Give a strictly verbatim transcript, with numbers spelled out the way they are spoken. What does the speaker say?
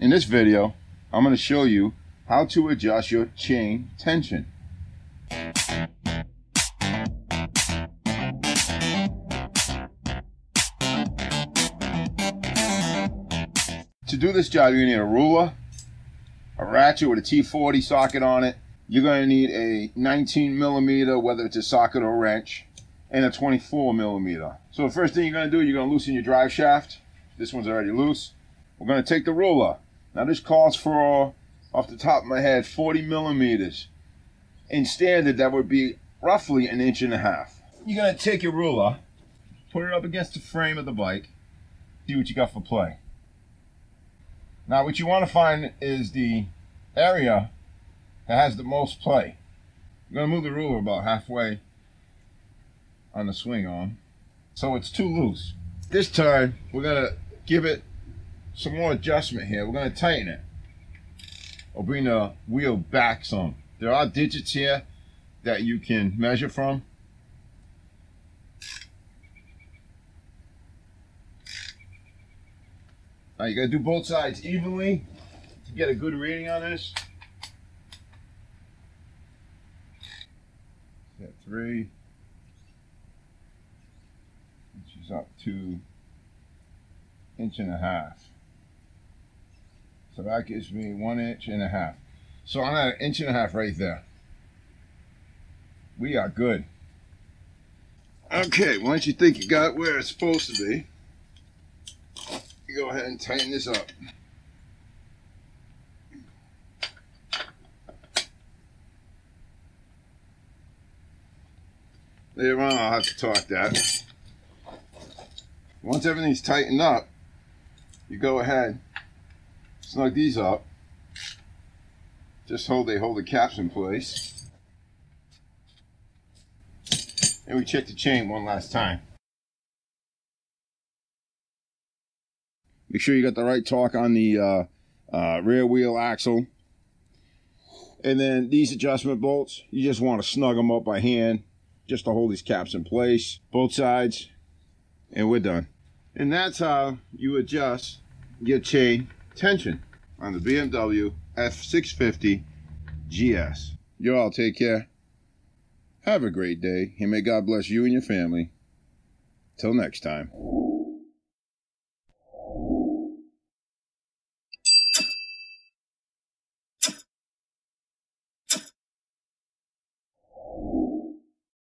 In this video, I'm going to show you how to adjust your chain tension. To do this job, you're going to need a ruler, a ratchet with a T forty socket on it. You're going to need a nineteen millimeter, whether it's a socket or wrench, and a twenty-four millimeter. So the first thing you're going to do, you're going to loosen your drive shaft. This one's already loose. We're going to take the ruler. Now this calls for, off the top of my head, forty millimeters. In standard, that would be roughly an inch and a half. You're going to take your ruler, put it up against the frame of the bike, see what you got for play. Now what you want to find is the area that has the most play. I'm going to move the ruler about halfway on the swing arm, so it's too loose. This time, we're going to give it some more adjustment here. We're going to tighten it or bring the wheel back some. There are digits here that you can measure from. Now you got to do both sides evenly to get a good reading on this. Step three, which is up to inch and a half. So that gives me one inch and a half. So I'm at an inch and a half right there. We are good. Okay, once you think you got it where it's supposed to be, you go ahead and tighten this up. Later on, I'll have to torque that. Once everything's tightened up, you go ahead, snug these up. Just hold they hold the caps in place. And we check the chain one last time. Make sure you got the right torque on the uh, uh, rear wheel axle. And then these adjustment bolts, you just want to snug them up by hand just to hold these caps in place, both sides, and we're done. And that's how you adjust your chain tension on the B M W F six fifty G S. You all take care. Have a great day, and may God bless you and your family. Till next time.